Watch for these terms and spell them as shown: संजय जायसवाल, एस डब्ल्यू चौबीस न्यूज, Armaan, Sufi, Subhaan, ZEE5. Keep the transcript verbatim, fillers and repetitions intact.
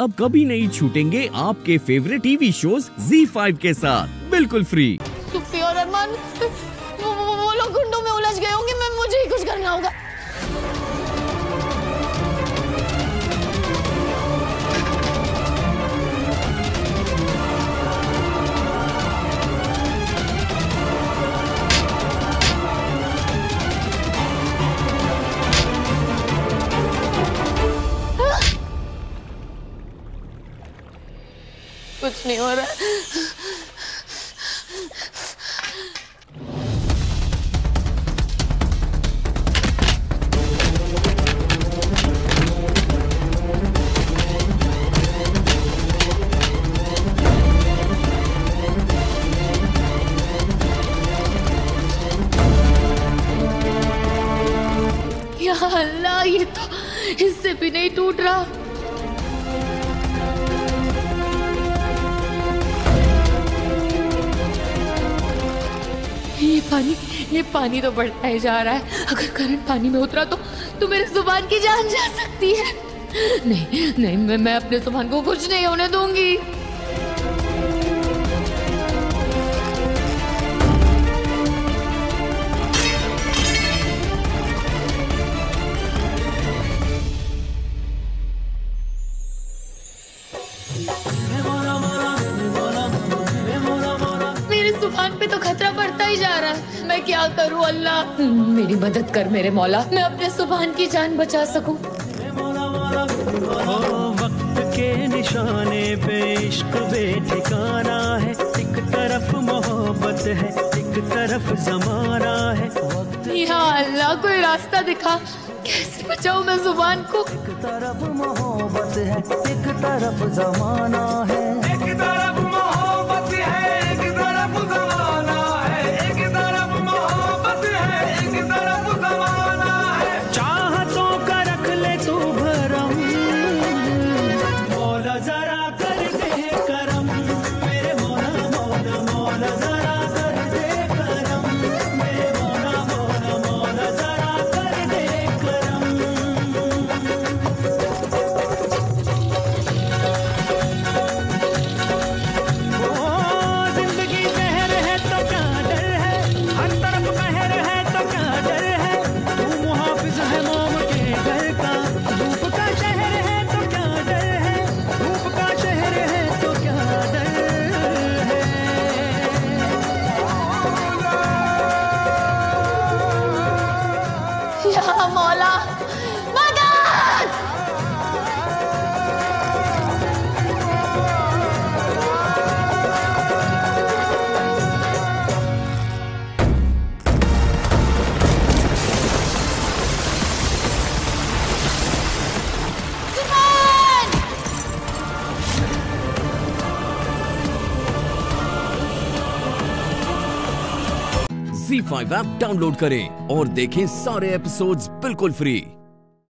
अब कभी नहीं छूटेंगे आपके favourite TV shows Zee five के साथ बिल्कुल फ्री। सुफी और अरमान वो, वो, वो लोग गुंडों में उलझ गए होंगे, मैं मुझे ही कुछ करना होगा। कुछ नहीं हो रहा। या अल्लाह, ये तो इससे भी नहीं टूट रहा। ये पानी ये पानी तो बढ़ता ही जा रहा है। अगर करंट पानी में उतरा तो तो मेरे जुबान की जान जा सकती है। नहीं नहीं मैं मैं अपने जुबान को कुछ नहीं होने दूंगी। जुबान पे तो खतरा बढ़ता ही जा रहा है। मैं क्या करूं अल्लाह, मेरी मदद कर मेरे मौला, मैं अपने सुभान की जान बचा सकूं। वक्त के निशाने पे इश्क बेठिकाना है, एक तरफ मोहब्बत है एक तरफ जमाना है। या अल्लाह कोई रास्ता दिखा, कैसे बचाऊं मैं जुबान को। एक तरफ मोहब्बत है एक तरफ जमाना है, एक तरफ मोहब्बत है एक तरफ जमाना है, एक तरफ मोहब्बत है एक तरफ जमाना है। चाहतों का रख ले तू भरम, मौला जरा कर दे करम, मेरे मौला मौला मौला जरा कर दे करम, मेरे मौला मौला मौला जरा कर दे करम। ओ जिंदगी जहर है तो क्या डर है, हर तरफ कहर है तो क्या डर है। तू मुहाफिज है मोम के घर का, धूप का शहर है तो क्या डर है, धूप का शहर है तो क्या डर है। या मौला मदद। सुभान! ज़ी फाइव ऐप डाउनलोड करें और देखें सारे एपिसोड्स बिल्कुल फ्री।